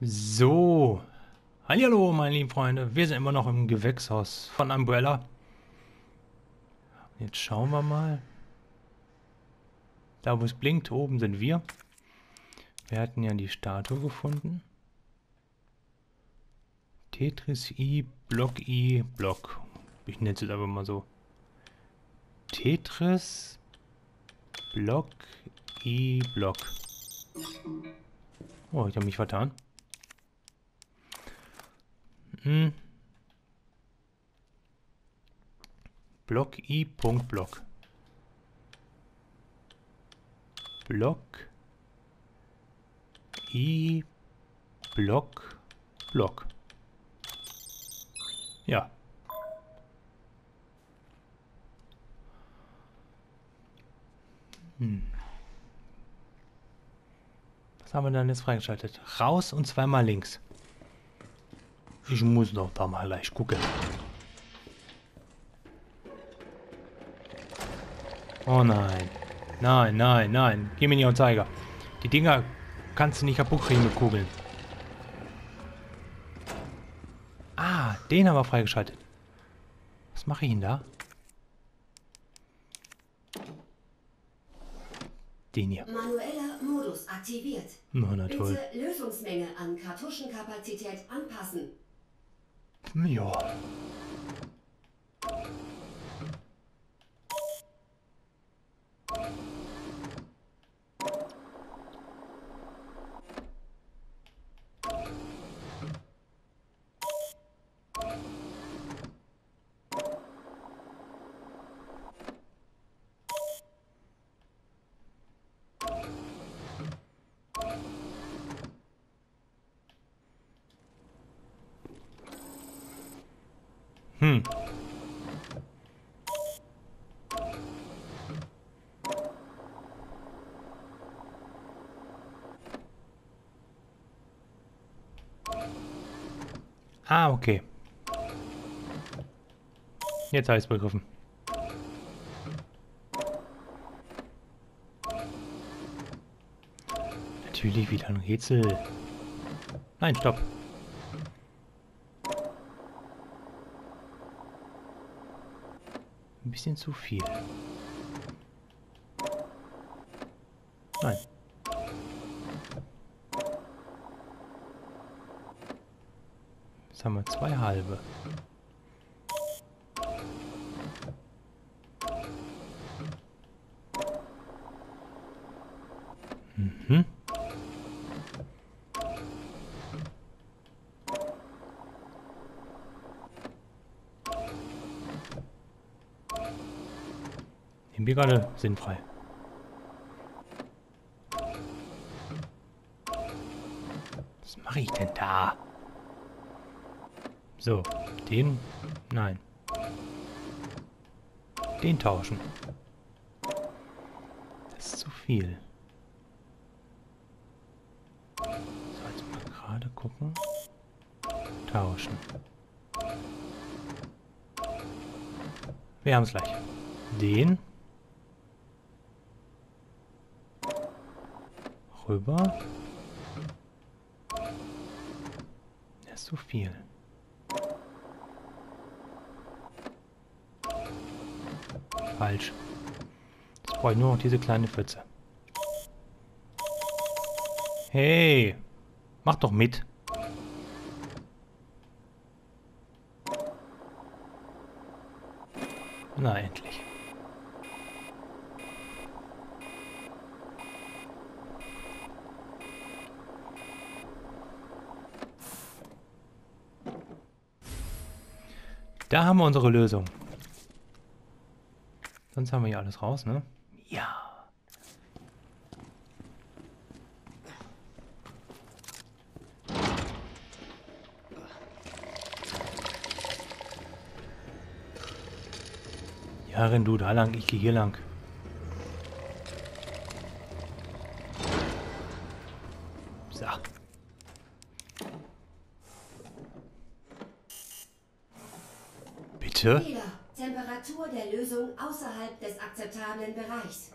So, hallo meine lieben Freunde, wir sind immer noch im Gewächshaus von Umbrella. Jetzt schauen wir mal. Da wo es blinkt, oben sind wir. Wir hatten ja die Statue gefunden. Tetris I, Block. Ich nenne es jetzt einfach mal so. Tetris, Block, I, Block. Oh, ich habe mich vertan. Block I. Block. Block I. Block. Block. Ja. Was haben wir dann jetzt freigeschaltet? Raus und zweimal links. Ich muss noch ein paar Mal gleich gucken. Oh nein. Nein, nein, nein. Gib mir nicht auf den Zeiger. Die Dinger kannst du nicht kaputt kriegen mit Kugeln. Ah, den haben wir freigeschaltet. Was mache ich denn da? Den hier. Manueller Modus aktiviert. Oh, na toll. Bitte Lösungsmenge an Kartuschenkapazität anpassen. Ja. Ah, okay. Jetzt habe ich es begriffen. Natürlich wieder ein Rätsel. Nein, stopp. Ein bisschen zu viel. Nein. Jetzt haben wir zwei halbe. Mhm. Nehmen wir gerade sinnfrei. Was mache ich denn da? So, den... Nein. Den tauschen. Das ist zu viel. So, jetzt mal gerade gucken. Tauschen. Wir haben es gleich. Den. Rüber. Das ist zu viel. Falsch. Jetzt brauche ich nur noch diese kleine Pfütze. Hey! Mach doch mit! Na, endlich. Da haben wir unsere Lösung. Sonst haben wir hier alles raus, ne? Ja. Ja, renn du da lang, ich gehe hier lang. So. Bitte? Temperatur der Lösung außerhalb des akzeptablen Bereichs.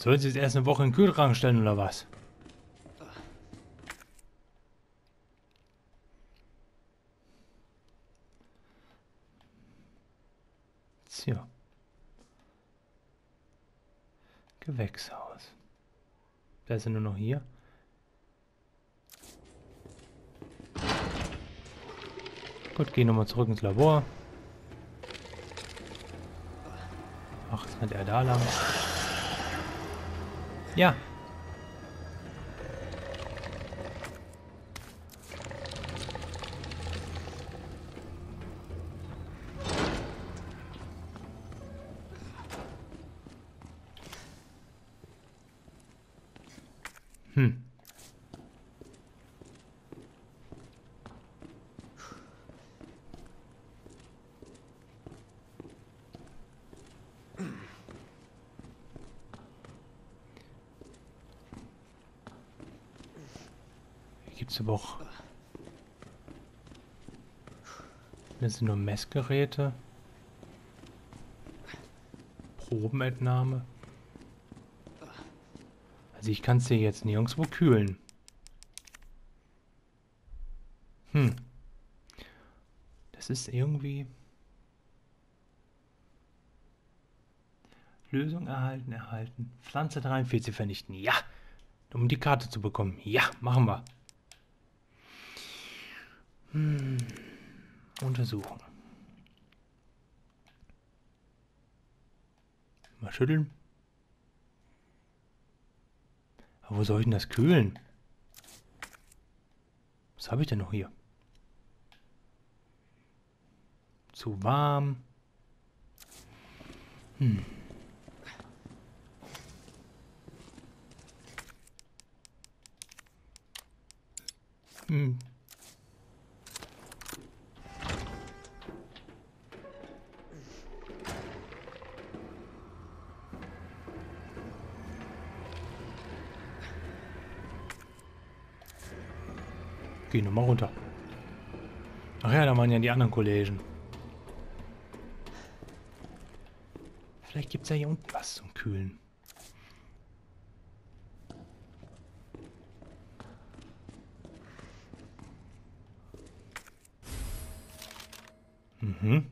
Soll sie jetzt erst eine Woche in den Kühlschrank stellen oder was? So. Gewächshaus. Da ist er nur noch hier. Gut, gehen nochmal zurück ins Labor. Ach, jetzt rennt er da lang. Ja. Gibt's aber auch. Das sind nur Messgeräte. Probenentnahme. Also ich kann es hier jetzt nirgendwo kühlen. Hm. Das ist irgendwie... Lösung erhalten. Pflanze 43 vernichten. Ja! Um die Karte zu bekommen. Ja, machen wir. Untersuchen. Mal schütteln. Aber wo soll ich denn das kühlen? Was habe ich denn noch hier? Zu warm. Hm. Hm. Geh nochmal runter. Ach ja, da waren ja die anderen Kollegen. Vielleicht gibt es ja hier unten was zum Kühlen. Mhm.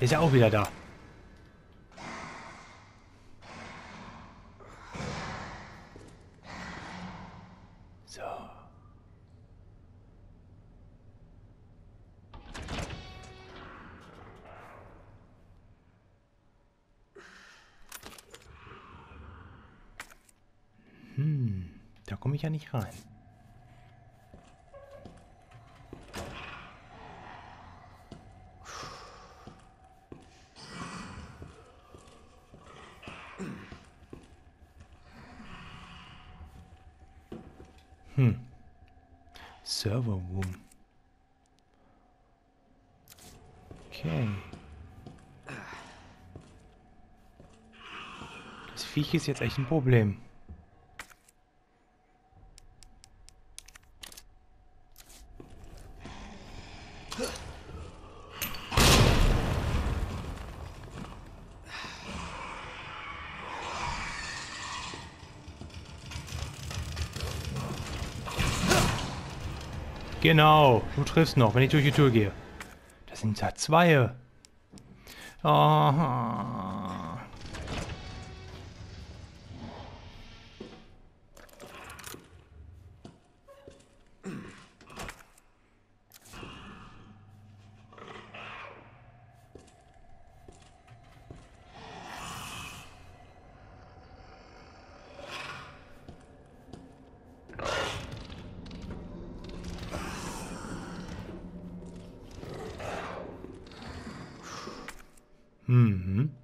Der ist ja auch wieder da. So. Hm, da komme ich ja nicht rein. Server Room. Okay. Das Viech ist jetzt echt ein Problem. Genau, du triffst noch, wenn ich durch die Tür gehe. Das sind ja zwei. Aha. Mhm.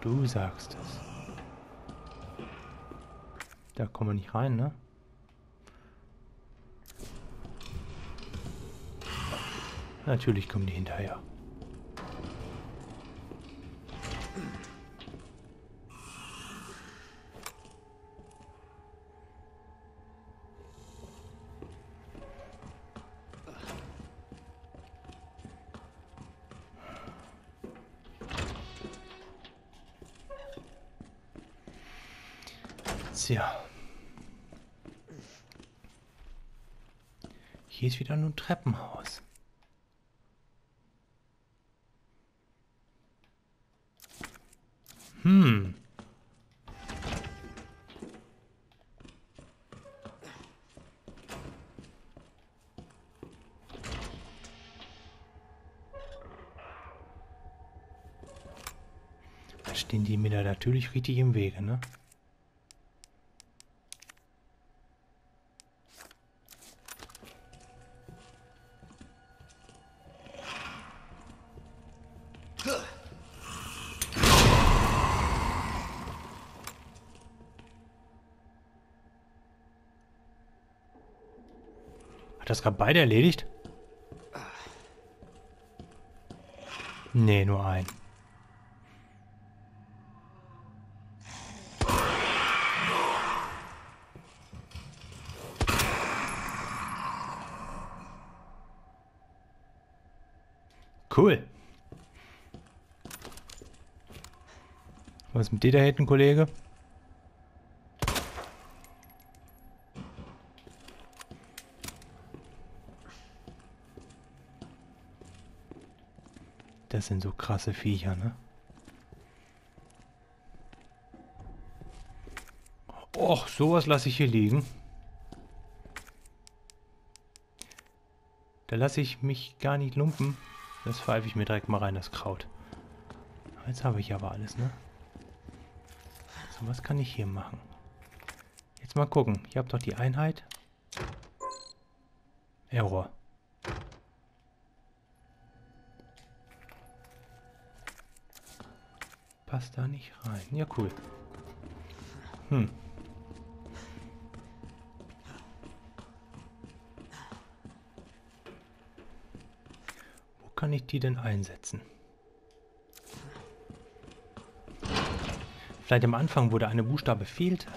Du sagst es. Da kommen wir nicht rein, ne? Natürlich kommen die hinterher. Ja. Hier ist wieder nur ein Treppenhaus. Hm. Da stehen die mir da natürlich richtig im Wege, ne? Das gerade beide erledigt? Nee, nur ein. Cool. Was mit dir da hinten, Kollege? Das sind so krasse Viecher, ne? Och, sowas lasse ich hier liegen. Da lasse ich mich gar nicht lumpen. Das pfeife ich mir direkt mal rein, das Kraut. Jetzt habe ich aber alles, ne? So, was kann ich hier machen? Jetzt mal gucken. Ich habe doch die Einheit. Error. Passt da nicht rein. Ja, cool. Hm. Wo kann ich die denn einsetzen? Vielleicht am Anfang, wo der eine Buchstabe fehlte.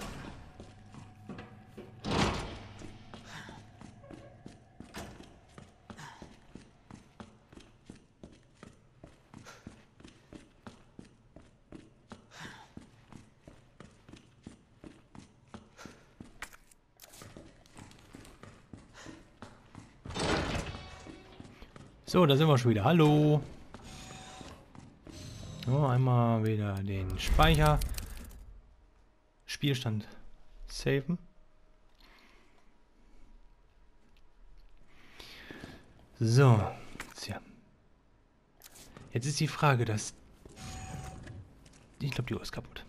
So, da sind wir schon wieder. Hallo. So, einmal wieder den Speicher. Spielstand saven. So. Tja. Jetzt ist die Frage, dass... Ich glaube, die Uhr ist kaputt.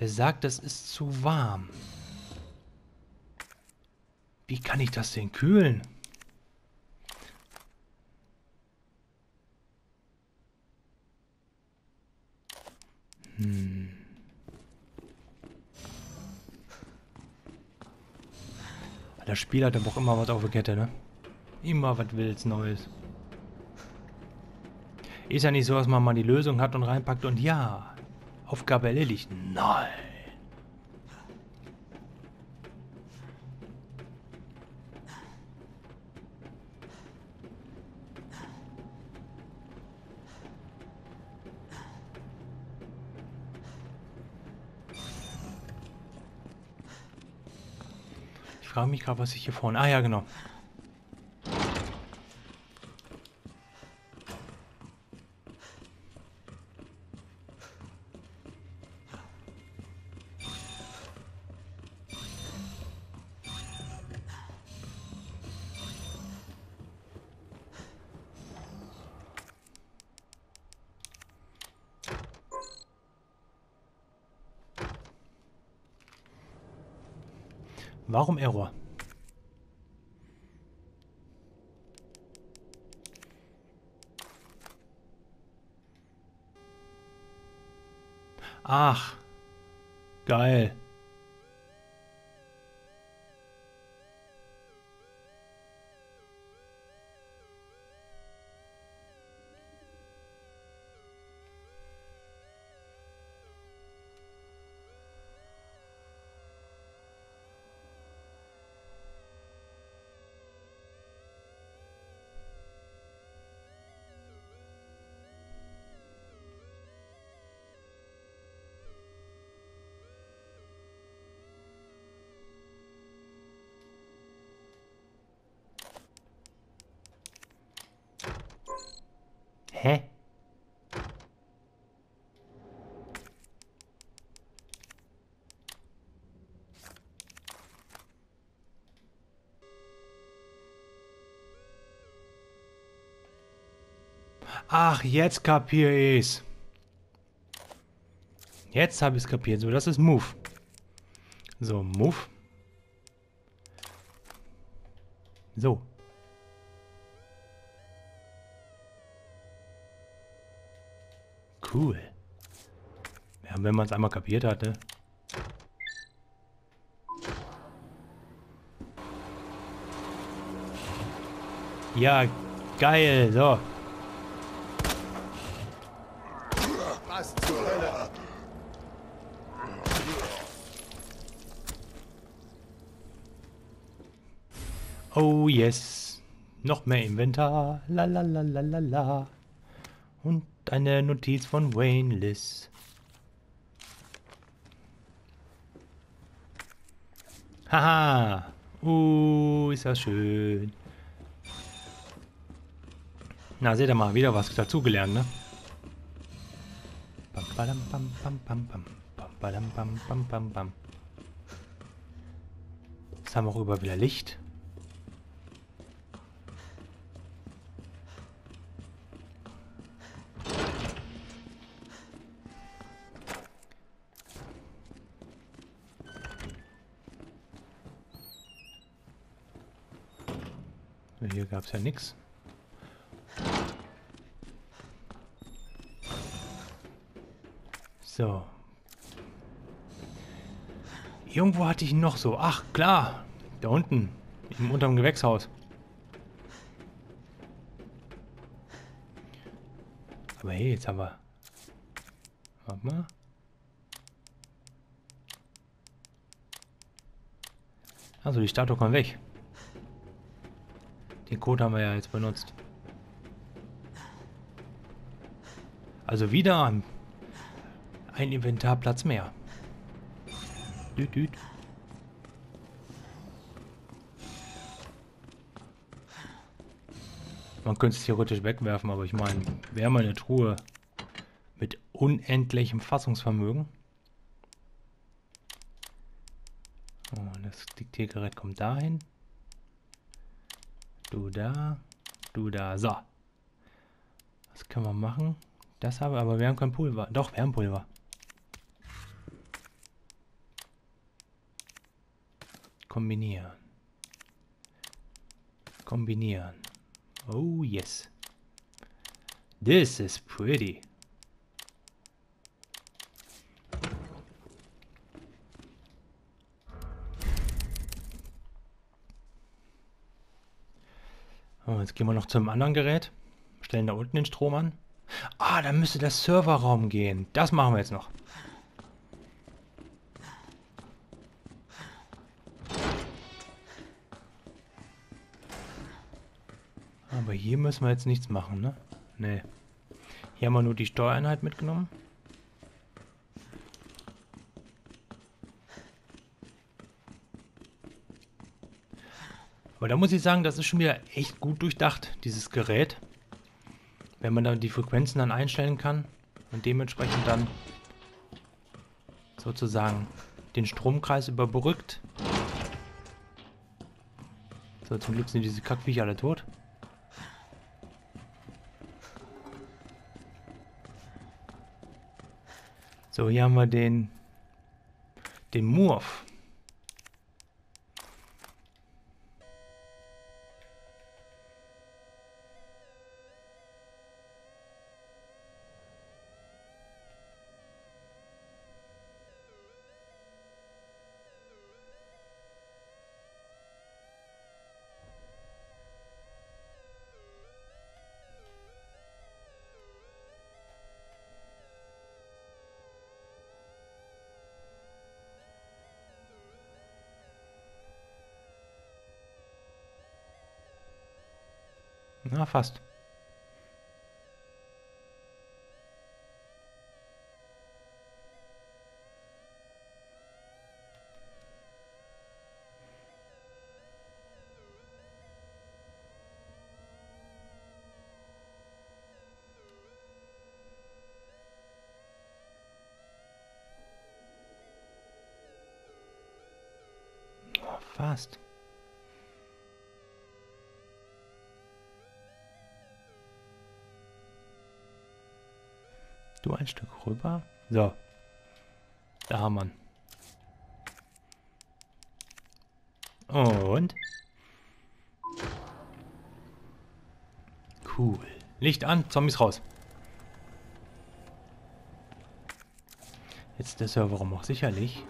Der sagt, das ist zu warm. Wie kann ich das denn kühlen? Das Spiel hat aber auch immer was auf der Kette, ne? Immer was Wildes Neues. Ist ja nicht so, dass man mal die Lösung hat und reinpackt und ja, Aufgabe erledigt. Nein. Ich frage mich gerade, was ich hier vorne... Ah ja, genau. Warum Error? Ach, geil. Hä? Ach, jetzt kapier ich's. Jetzt habe ich es kapiert. So, das ist Move. So, Move. So. Cool. Ja, wenn man es einmal kapiert hat, ne? Ja, geil, so. Was zur Hölle? Oh yes. Noch mehr Inventar. La la la la la la. Und eine Notiz von Wayne Liz. Haha. Ist das schön. Na, seht ihr mal, wieder was dazugelernt, ne? Bam, badam, bam, bam, bam, bam. Bam, badam, bam, bam, bam, bam. Jetzt haben wir auch über wieder Licht. Hier gab es ja nichts. So. Irgendwo hatte ich noch so. Ach, klar. Da unten. Unterm Gewächshaus. Aber hey, jetzt haben wir... Warte mal. Also die Statue kommt weg. Den Code haben wir ja jetzt benutzt. Also wieder ein Inventarplatz mehr. Düt, düt. Man könnte es theoretisch wegwerfen, aber ich meine, wäre mal eine Truhe mit unendlichem Fassungsvermögen. Oh, das Diktiergerät kommt dahin. Du da, so. Was können wir machen? Das haben wir, aber wir haben kein Pulver. Doch, wir haben Pulver. Kombinieren. Kombinieren. Oh, yes. This is pretty. Jetzt gehen wir noch zum anderen Gerät. Stellen da unten den Strom an. Ah, da müsste der Serverraum gehen. Das machen wir jetzt noch. Aber hier müssen wir jetzt nichts machen, ne? Nee. Hier haben wir nur die Steuereinheit mitgenommen. Aber da muss ich sagen, das ist schon wieder echt gut durchdacht, dieses Gerät. Wenn man dann die Frequenzen dann einstellen kann und dementsprechend dann sozusagen den Stromkreis überbrückt. So, zum Glück sind diese Kackviecher alle tot. So, hier haben wir den Murph. Na, fast. Fast. Du ein Stück rüber. So. Da haben wir ihn. Und. Cool. Licht an, Zombies raus. Jetzt ist der Serverraum auch sicherlich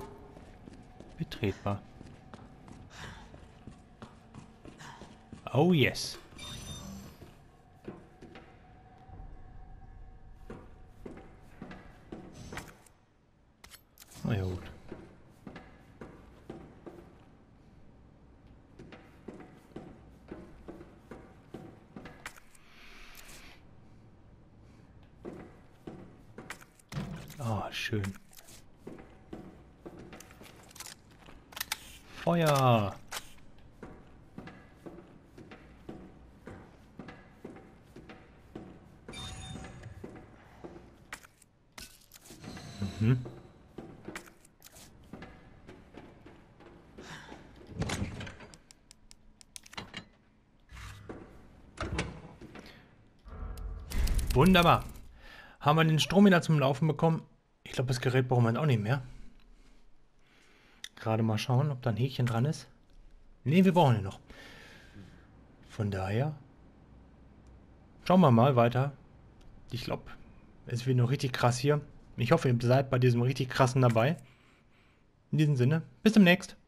betretbar. Oh yes. Na ja gut. Ah, schön. Feuer. Wunderbar. Haben wir den Strom wieder zum Laufen bekommen? Ich glaube, das Gerät brauchen wir auch nicht mehr. Gerade mal schauen, ob da ein Häkchen dran ist. Ne, wir brauchen ihn noch. Von daher schauen wir mal weiter. Ich glaube, es wird noch richtig krass hier. Ich hoffe, ihr seid bei diesem richtig krassen dabei. In diesem Sinne, bis demnächst.